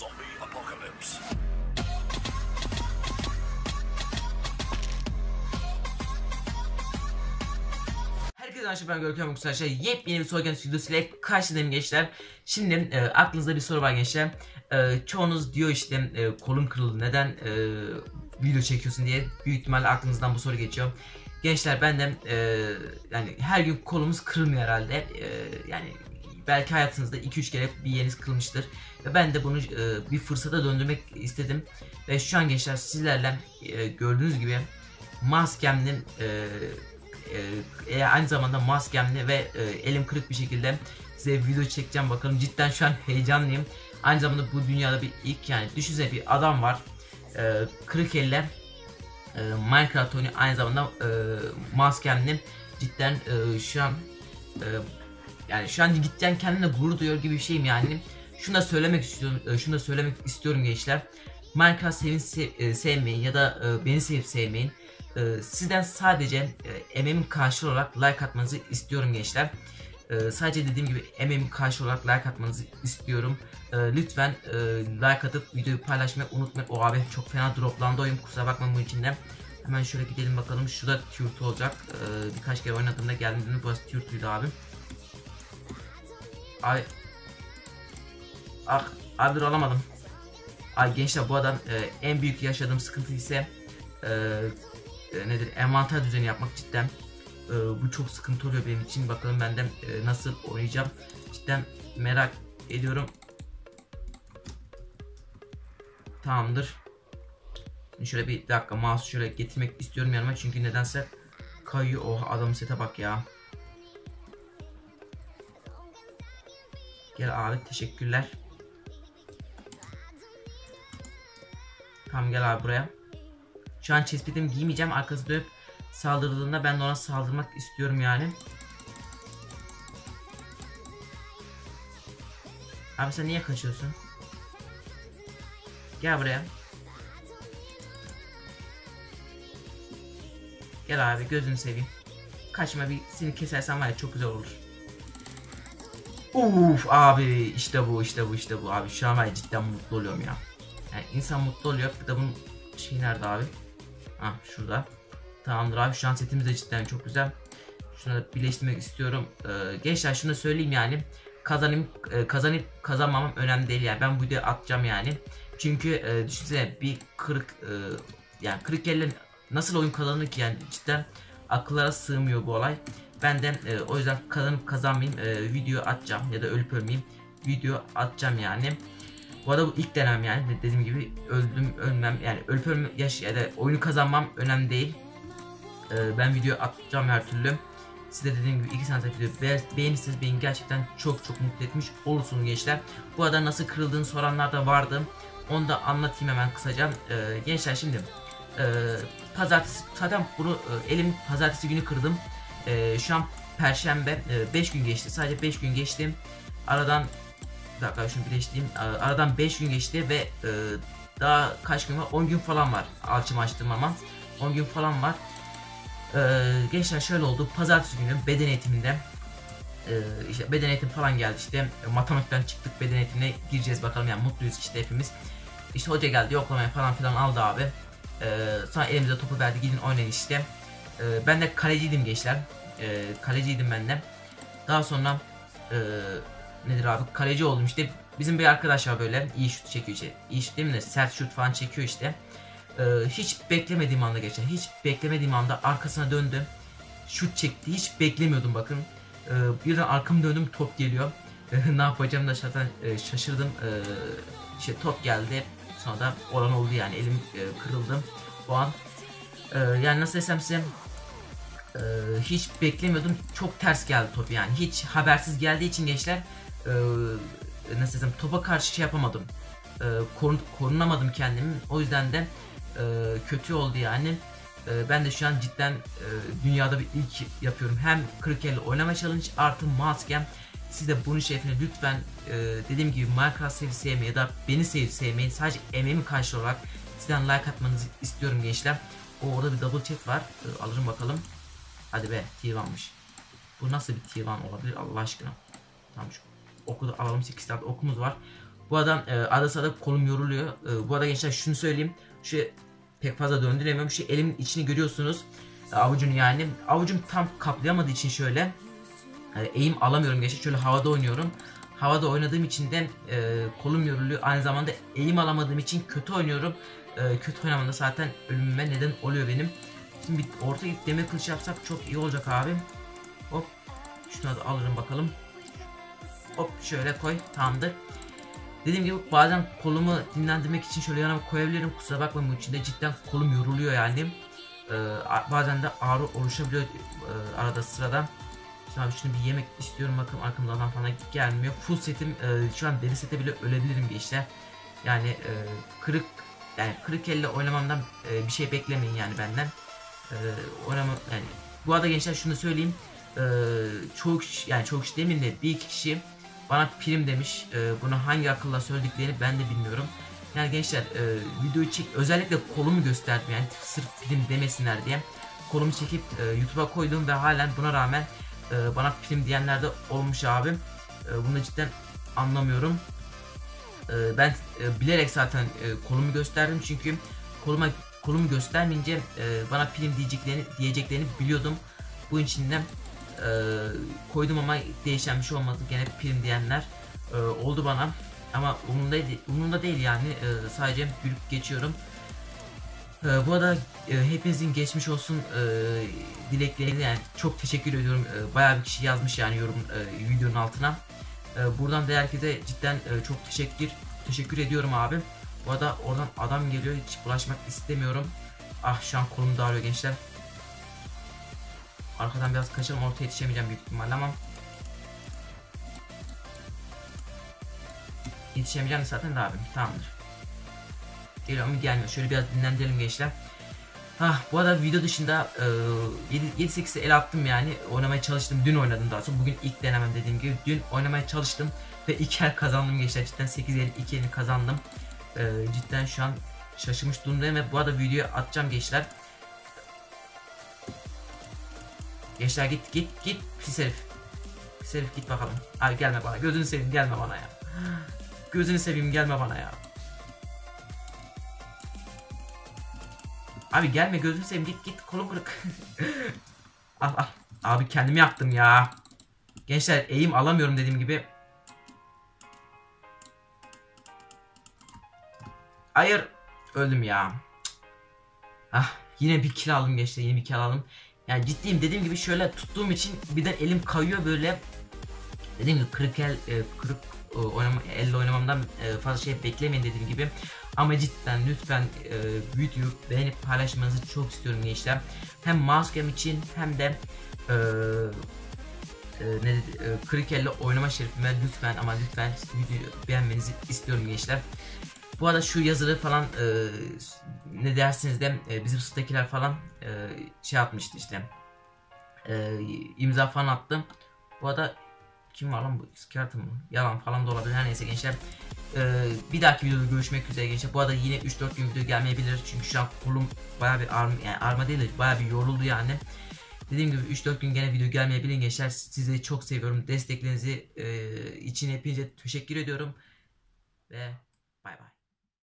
Zombie Apocalypse. Herkese merhaba, ben Görkem arkadaşlar. Yepyeni bir Soygen Studio ile karşınızdayım gençler. Şimdi aklınızda bir soru var gençler. Çoğunuz diyor işte kolum kırıldı, neden video çekiyorsun diye. Büyük ihtimalle aklınızdan bu soru geçiyor. Gençler ben de yani her gün kolumuz kırılmıyor herhalde. Yani belki hayatınızda 2-3 kere bir yeriniz kırılmıştır. Ve ben de bunu bir fırsata döndürmek istedim. Ve şu an gençler sizlerle gördüğünüz gibi mousecam'li aynı zamanda mousecam'li ve elim kırık bir şekilde size video çekeceğim. Bakalım, cidden şu an heyecanlıyım. Aynı zamanda bu dünyada bir ilk, yani düşünsene bir adam var. Kırık elle Minecraft oyunu, aynı zamanda mousecam'li. Cidden şu an yani şu an cidden kendine gurur duyuyor gibi bir şeyim yani. Şunu da söylemek istiyorum, gençler. Minecraft sevin sevmeyin ya da beni sevip sevmeyin. Sizden sadece M&M'in karşılığı olarak like atmanızı istiyorum gençler. Sadece dediğim gibi M&M'in karşılığı olarak like atmanızı istiyorum. Lütfen like atıp videoyu paylaşmayı unutmayın. O abi çok fena droplandı oyun, kusura bakmayın bunun içinde. Hemen şöyle gidelim bakalım. Şurada Tewtwo olacak. Birkaç kere oynadığımda geldiğimde burası Tewtwo'ydu abi. Ay. Ah, abi olamadım. Ay gençler, bu adam en büyük yaşadığım sıkıntı ise nedir? Envanter düzeni yapmak cidden. Bu çok sıkıntı oluyor benim için. Bakalım ben de nasıl oynayacağım. Cidden merak ediyorum. Tamamdır. Şimdi şöyle bir dakika, mouse şöyle getirmek istiyorum yanıma çünkü nedense kayıyor. Oha, adamın sete bak ya. Gel abi, teşekkürler. Tamam, gel abi buraya. Şu an chestplate'imi giymeyeceğim. Arkası dönüp saldırdığında ben de ona saldırmak istiyorum yani. Abi sen niye kaçıyorsun? Gel buraya. Gel abi, gözünü seveyim. Kaçma, bir seni kesersen var ya, çok güzel olur. Uf abi, işte bu abi, şu an ben cidden mutlu oluyorum ya. Yani insan mutlu oluyor. Bir de bunun şeyi nerede abi? Ha, şurada. Tamamdır abi, şu an setimiz de cidden çok güzel. Şunu da birleştirmek istiyorum. Gençler şunu da söyleyeyim yani. Kazanıp kazanmamam önemli değil yani. Ben bu videoyu atacağım yani. Çünkü düşünsene bir kırık yani kırık elle nasıl oyun kazanır ki yani, cidden akıllara sığmıyor bu olay. Ben de o yüzden kazanıp kazanmayayım, video atacağım ya da ölüp ölmeyeyim, video atacağım yani. Bu arada bu ilk denem yani, dediğim gibi öldüm ölmem yani, ölüp ölmem ya da oyunu kazanmam önemli değil. Ben video atacağım her türlü. Size dediğim gibi 2 tane video beğenirseniz beni gerçekten çok çok mutlu etmiş olursunuz gençler. Bu arada nasıl kırıldığını soranlar da vardı, onu da anlatayım hemen kısaca. Gençler şimdi pazartesi, zaten bunu elim pazartesi günü kırdım. Şu an perşembe, 5 gün geçti, sadece 5 gün geçti aradan. Bir dakika, şunu birleştireyim. Aradan 5 gün geçti ve daha kaç gün var, 10 gün falan var alçımı açtığım, ama 10 gün falan var. Gençler şöyle oldu, pazartesi günü beden eğitiminde işte beden eğitim falan geldi, işte matematikten çıktık, beden eğitimine gireceğiz bakalım yani, mutluyuz işte hepimiz. İşte hoca geldi, yoklamaya falan filan aldı abi. Sonra elimize topu verdi, gidin oynayın işte. Ben de kaleciydim gençler. Kaleciydim ben de. Daha sonra nedir abi, kaleci oldum işte. Bizim bir arkadaş var, böyle iyi şut çekiyor işte. İyi şut değil mi de, sert şut falan çekiyor işte. Hiç beklemediğim anda geçen, arkasına döndüm. Şut çekti, hiç beklemiyordum bakın. Birden arkamı döndüm, top geliyor. Ne yapacağımı da zaten şaşırdım. İşte top geldi, sonra da olan oldu yani, elim kırıldım o an. Yani nasıl desem size, hiç beklemiyordum, çok ters geldi top yani, hiç habersiz geldiği için gençler nasıl desem, topa karşı şey yapamadım, korunamadım kendimi, o yüzden de kötü oldu yani. Ben de şu an cidden dünyada bir ilk yapıyorum, hem kırık elle oynama challenge artı mousecam. Siz de bunun şerefine lütfen dediğim gibi Minecraft sevmeyi ya da beni sevmeyi, sadece emeğimi karşılığı olarak sizden like atmanızı istiyorum gençler. Orada bir double chat var, alırım bakalım. Hadi be, T1'mış. Bu nasıl bir T1 olabilir Allah aşkına. Tamam, şu oku da alalım, 8 saat okumuz var. Bu adam ara sıra kolum yoruluyor. Bu arada gençler şunu söyleyeyim. Şu pek fazla döndüremiyorum. Şu elimin içini görüyorsunuz. Avucun yani. Avucum tam kaplayamadığı için şöyle eğim alamıyorum gençler. Şöyle havada oynuyorum. Havada oynadığım için de kolum yoruluyor. Aynı zamanda eğim alamadığım için kötü oynuyorum. Kötü oynamamda zaten ölümüme neden oluyor benim. Şimdi bir orta ip demir kılıç yapsak çok iyi olacak abi. Hop. Şuna da alırım bakalım. Hop şöyle koy. Tamamdır. Dediğim gibi bazen kolumu dinlendirmek için şöyle yanıma koyabilirim. Kusura bakmayın bunun içinde cidden kolum yoruluyor yani. Bazen de ağrı oluşabiliyor arada sırada. Şimdi abi şunu bir yemek istiyorum. Bakın arkamdan adam falan gelmiyor. Full setim. Şu an deri sete bile ölebilirim bir işte. Yani kırık elle oynamamdan bir şey beklemeyin yani benden. Yani bu arada gençler şunu söyleyeyim. Çok kişi demin de bir iki kişi bana prim demiş. Bunu hangi akılla söylediklerini ben de bilmiyorum. Yani gençler videoyu çek, özellikle kolumu gösterdim yani sırf prim demesinler diye. Kolumu çekip YouTube'a koydum ve halen buna rağmen bana prim diyenler de olmuş abi. Bunu cidden anlamıyorum. Ben bilerek zaten kolumu gösterdim çünkü kolumu göstermeyince bana prim diyeceklerini biliyordum. Bunun içinden koydum ama değişen bir şey olmadı. Gene prim diyenler oldu bana. Ama umurumda değil yani. Sadece gülüp geçiyorum. Bu arada hepinizin geçmiş olsun dileklerini yani çok teşekkür ediyorum. Bayağı bir kişi yazmış yani yorum videonun altına. Buradan da herkese cidden çok teşekkür ediyorum abi. Bu arada oradan adam geliyor. Hiç bulaşmak istemiyorum. Ah şu an kolum dağılıyor gençler. Arkadan biraz kaçalım, ortaya yetişemeyeceğim büyük ihtimalle ama yetişemeyeceğim zaten de abim, tamamdır. Geliyor mu gelmiyor, şöyle biraz dinlendirelim gençler. Hah bu arada video dışında 7-8'e el attım yani, oynamaya çalıştım, dün oynadım daha sonra, bugün ilk denemem dediğim gibi. Dün oynamaya çalıştım ve 2 el kazandım gençler, cidden 8 el 2 elini kazandım. Cidden şu an şaşırmış durumdayım ve bu arada videoyu atacağım gençler. Gençler git pis herif. Pis herif git bakalım. Abi gelme bana. Gözünü seveyim gelme bana ya. Gözünü seveyim gelme bana ya. Abi gelme gözünü seveyim git kolum kırık. Al. Abi kendimi yaktım ya. Gençler eğim alamıyorum dediğim gibi. Hayır. Öldüm ya. Ah yine bir kill aldım gençler yine bir kill aldım. Yani ciddiyim dediğim gibi şöyle tuttuğum için birden elim kayıyor böyle. Dediğim gibi kırık elle oynamamdan fazla şey beklemeyin dediğim gibi. Ama cidden lütfen videoyu beğenip paylaşmanızı çok istiyorum gençler. Hem mousecam için hem de kırık elle oynama şerefime lütfen ama lütfen videoyu beğenmenizi istiyorum gençler. Bu arada şu yazıları falan ne dersiniz de bizim sınıftakiler falan şey yapmıştı işte imza falan attım. Bu arada kim var lan bu iskartım mı? Yalan falan da olabilir her neyse gençler. Bir dahaki videoda görüşmek üzere gençler. Bu arada yine 3-4 gün video gelmeyebilir çünkü şu an kolum bayağı bir ağrıma değil de bayağı bir yoruldu yani. Dediğim gibi 3-4 gün gene video gelmeyebilir gençler. Sizi çok seviyorum. Desteklerinizi için hepinize teşekkür ediyorum. Ve bay bay.